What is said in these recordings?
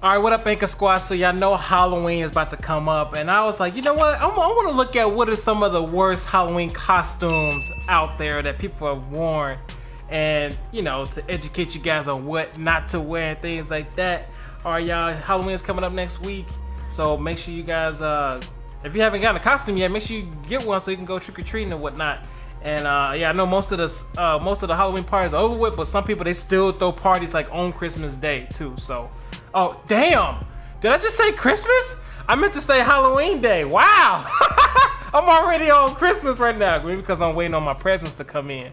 All right, what up, Anchor Squad? So y'all know Halloween is about to come up, and I was like, you know what? I want to look at what are some of the worst Halloween costumes out there that people have worn, and you know, to educate you guys on what not to wear and things like that. All right, y'all, Halloween is coming up next week, so make sure you guys, if you haven't gotten a costume yet, make sure you get one so you can go trick or treating and whatnot. And yeah, I know most of the Halloween parties are over with, but some people, they still throw parties like on Christmas Day too. So. Oh, damn. Did I just say Christmas? I meant to say Halloween Day. Wow. I'm already on Christmas right now. Maybe because I'm waiting on my presents to come in.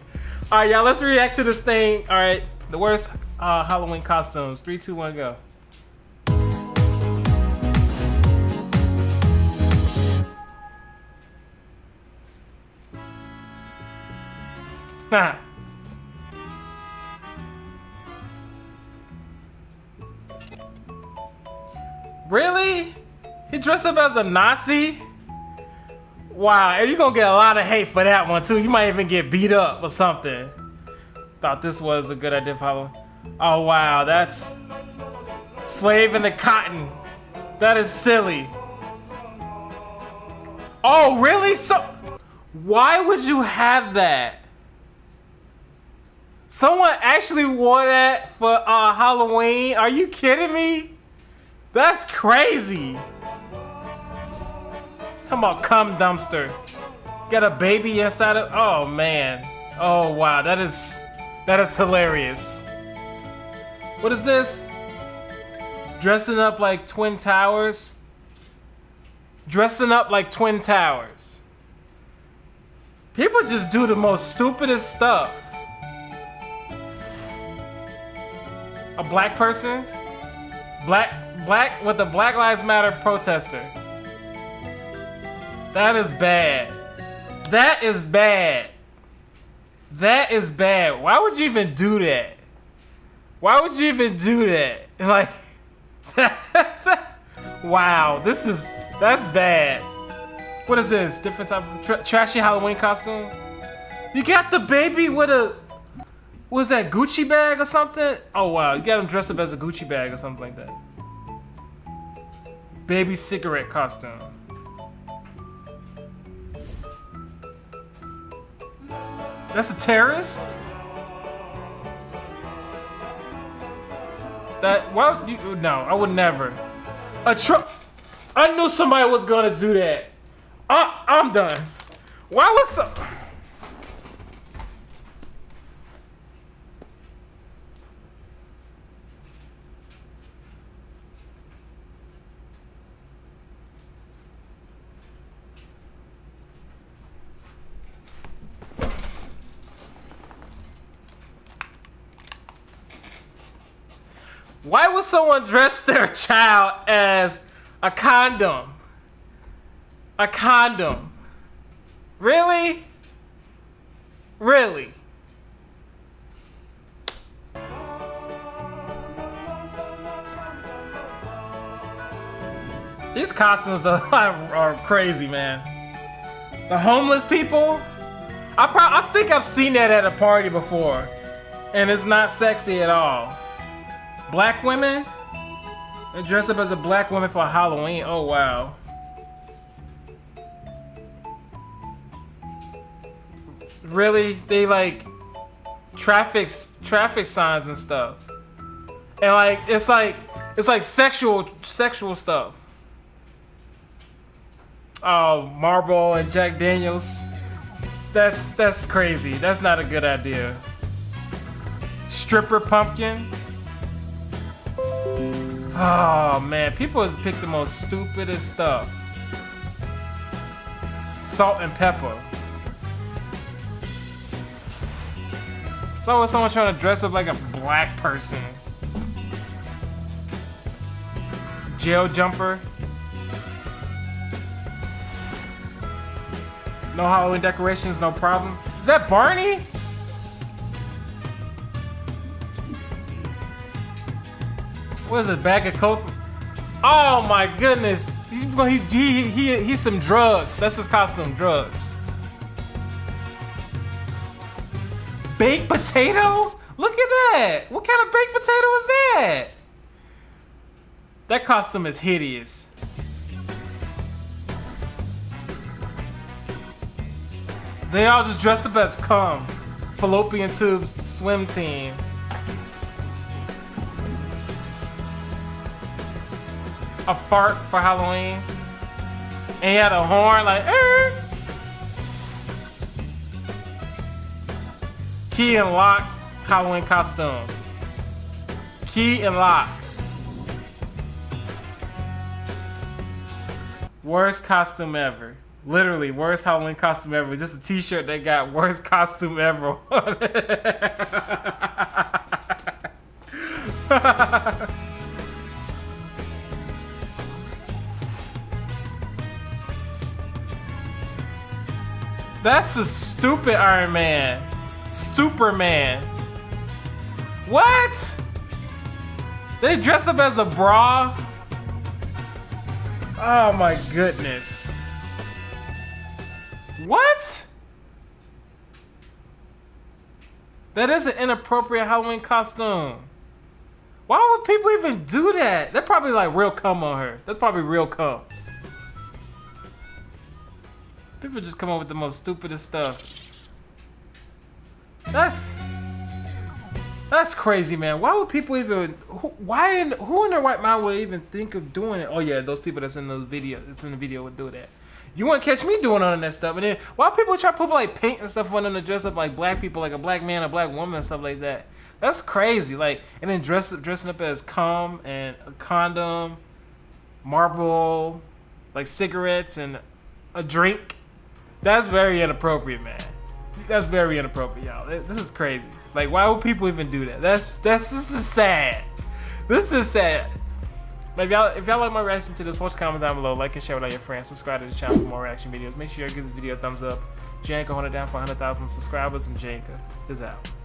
All right, y'all, let's react to this thing. All right, the worst Halloween costumes. 3, 2, 1, go. Nah. Really? He dressed up as a Nazi? Wow, and you're gonna get a lot of hate for that one too. You might even get beat up or something. Thought this was a good idea for Halloween. Oh wow, that's slave in the cotton. That is silly. Oh really? So why would you have that? Someone actually wore that for Halloween? Are you kidding me? That's crazy. Talking about cum dumpster. Got a baby inside of, oh man. Oh wow, that is hilarious. What is this? Dressing up like Twin Towers. Dressing up like Twin Towers. People just do the most stupidest stuff. A black person? Black with a Black Lives Matter protester. That is bad. That is bad. That is bad. Why would you even do that? Why would you even do that? Like, wow, that's bad. What is this? Different type of trashy Halloween costume? You got the baby with a, was that Gucci bag or something? Oh wow, you got him dressed up as a Gucci bag or something like that. Baby cigarette costume. That's a terrorist? That, well, you, no, I would never. I knew somebody was gonna do that. I'm done. Why was so? Why would someone dress their child as a condom? A condom. Really? Really? These costumes are crazy, man. The homeless people? I think I've seen that at a party before, and it's not sexy at all. Black women? They dress up as a black woman for Halloween. Oh wow. Really? They like traffic signs and stuff. And like it's like sexual stuff. Oh, Marlboro and Jack Daniels. That's crazy. That's not a good idea. Stripper pumpkin? Oh man, people pick the most stupidest stuff. Salt and pepper. It's always someone trying to dress up like a black person. Jail jumper. No Halloween decorations, no problem. Is that Barney? What is it, bag of coke? Oh my goodness, he's some drugs. That's his costume, drugs. Baked potato? Look at that. What kind of baked potato is that? That costume is hideous. They all just dress up as cum. Fallopian Tube's swim team. A fart for Halloween. And he had a horn like, eh. Key and lock Halloween costume. Key and lock. Worst costume ever. Literally, worst Halloween costume ever. Just a t-shirt that got worst costume ever on it. That's the stupid Iron Man. Superman. What? They dress up as a bra? Oh my goodness. What? That is an inappropriate Halloween costume. Why would people even do that? They're probably like real cum on her. That's probably real cum. People just come up with the most stupidest stuff. That's crazy, man. Why would people even? Who in their right mind would even think of doing it? Oh yeah, those people that's in the video would do that. You wouldn't catch me doing all of that stuff. And then why people try to put like paint and stuff on them to dress up like black people, like a black man, a black woman, and stuff like that? That's crazy. Like, and then dressing up as cum and a condom, marble, like cigarettes and a drink. That's very inappropriate, man. That's very inappropriate, y'all. This is crazy. Like, why would people even do that? This is sad. This is sad. Like, if y'all like my reaction to this, post a comment down below, like and share with all your friends, subscribe to the channel for more reaction videos. Make sure you give this video a thumbs up. J Anchor hunted down for 100,000 subscribers, and J Anchor is out.